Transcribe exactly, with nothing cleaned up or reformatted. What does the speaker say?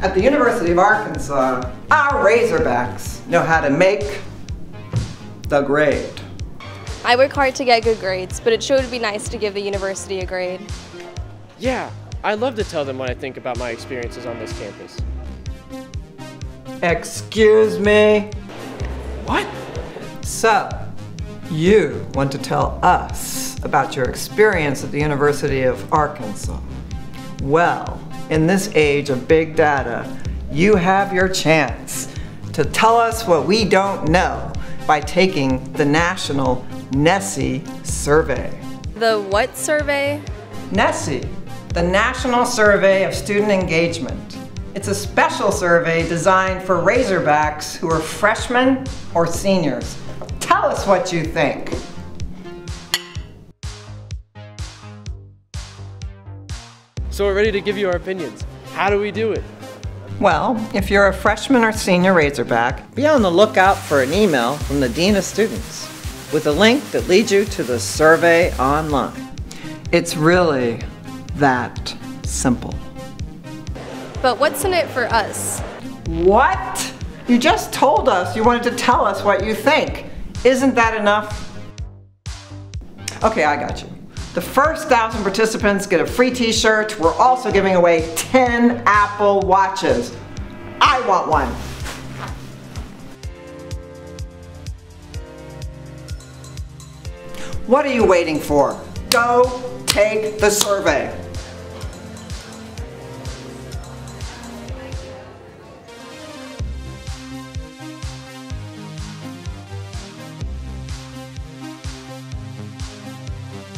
At the University of Arkansas, our Razorbacks know how to make the grade. I work hard to get good grades, but it sure would be nice to give the university a grade. Yeah, I love to tell them what I think about my experiences on this campus. Excuse me? What? So, you want to tell us about your experience at the University of Arkansas. Well, in this age of big data, you have your chance to tell us what we don't know by taking the National N S E survey. The what survey? N S E, the National Survey of Student Engagement. It's a special survey designed for Razorbacks who are freshmen or seniors. Tell us what you think. So we're ready to give you our opinions. How do we do it? Well, if you're a freshman or senior Razorback, be on the lookout for an email from the Dean of Students with a link that leads you to the survey online. It's really that simple. But what's in it for us? What? You just told us you wanted to tell us what you think. Isn't that enough? Okay, I got you. The first thousand participants get a free t-shirt. We're also giving away ten Apple Watches. I want one. What are you waiting for? Go take the survey.